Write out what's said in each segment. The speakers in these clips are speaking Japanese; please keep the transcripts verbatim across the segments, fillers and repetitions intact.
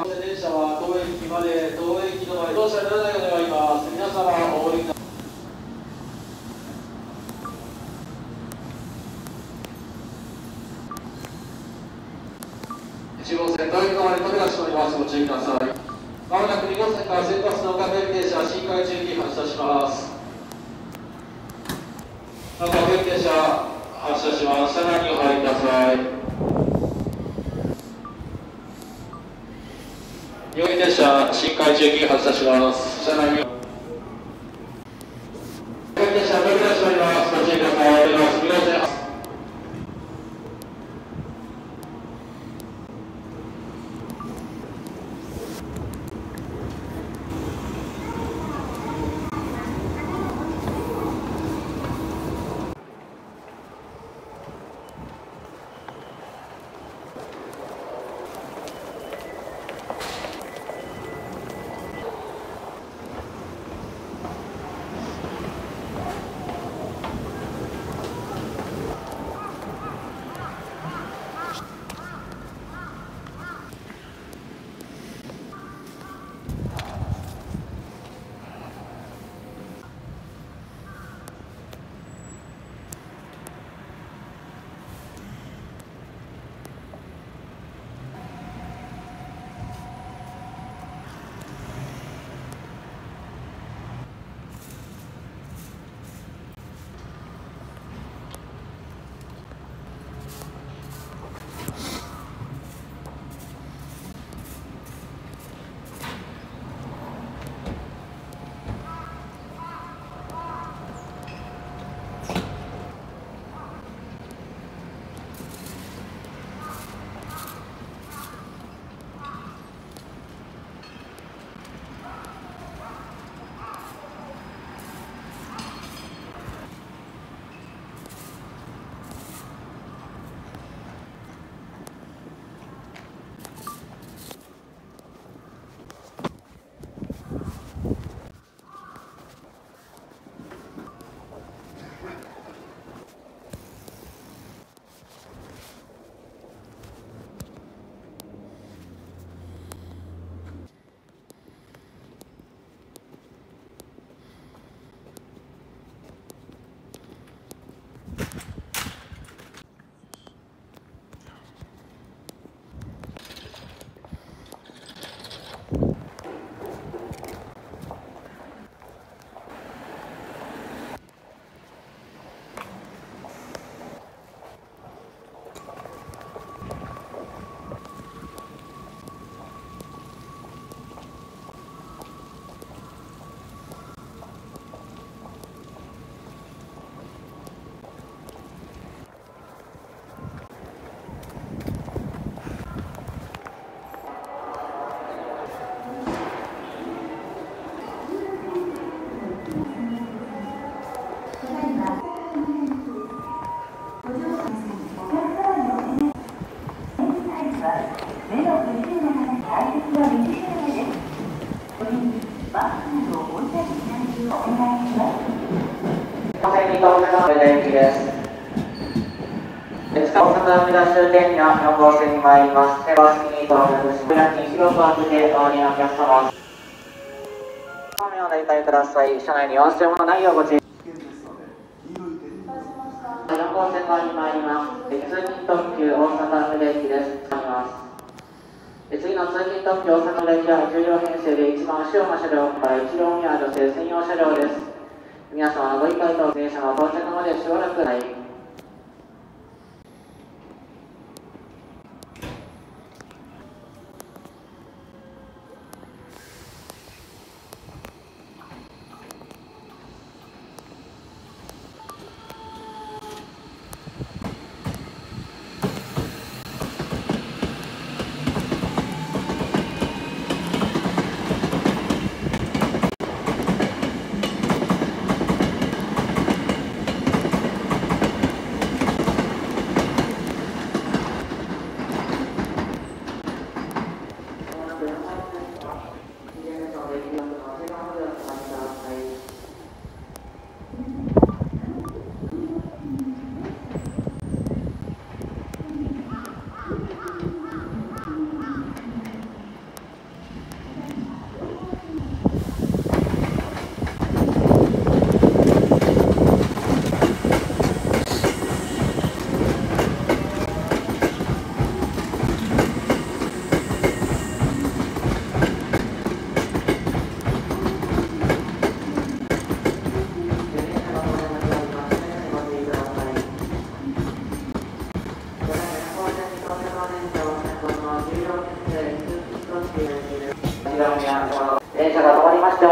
満車電車は当駅まで、当駅の前、乗車ならないのではあります。皆様、お降りください。いち号線、当駅の前に飛び出しております。ご注意ください。まもなくに号線から先発の各駅停車、新海中に発車します。各駅停車、発車します。車内にお入りください。両駅停車、新海中に発車します。車内に。両駅停車、飛び出しております。ご注意ください。次の線。車内に忘れ物ないようご注意。よん号線側に参ります。通勤特急大阪梅田駅です。参ります。次の通勤特急大阪梅田駅はじゅう両編成で一番後ろの車両からいち両目は女性専用車両です。皆様ご理解と電車の到着までしばらくない。電車が止まりました。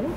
Thank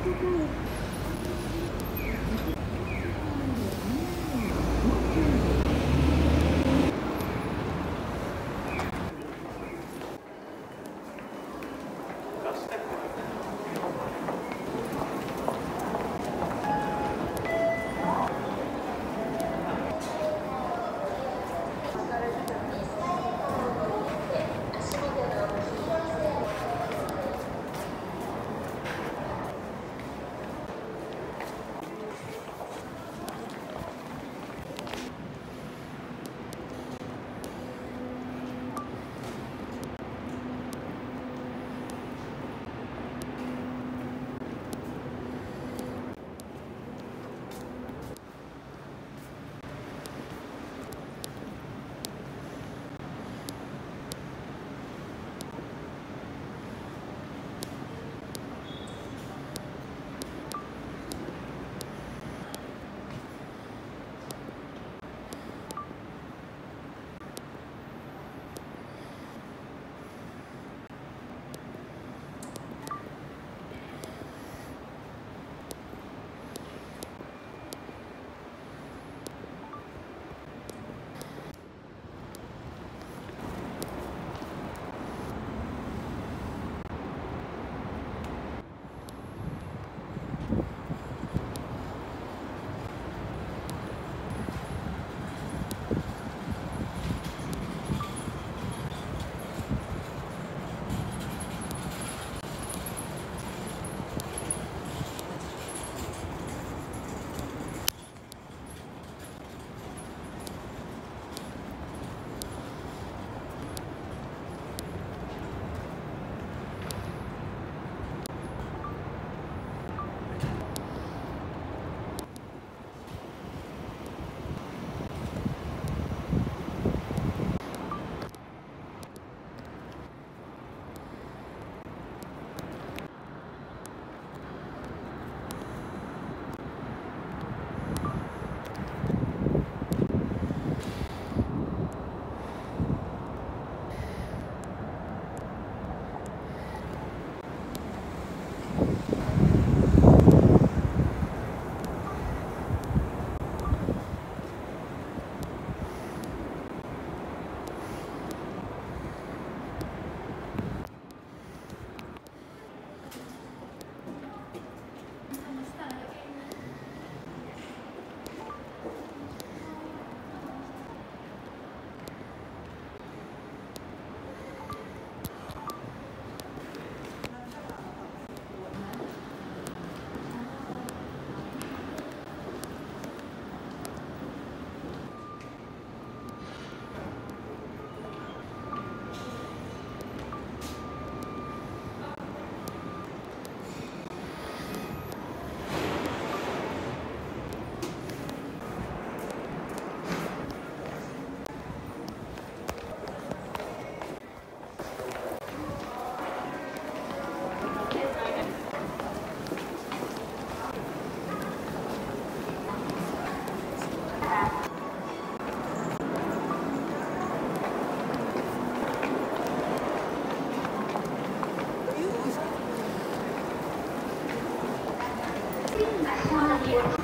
you.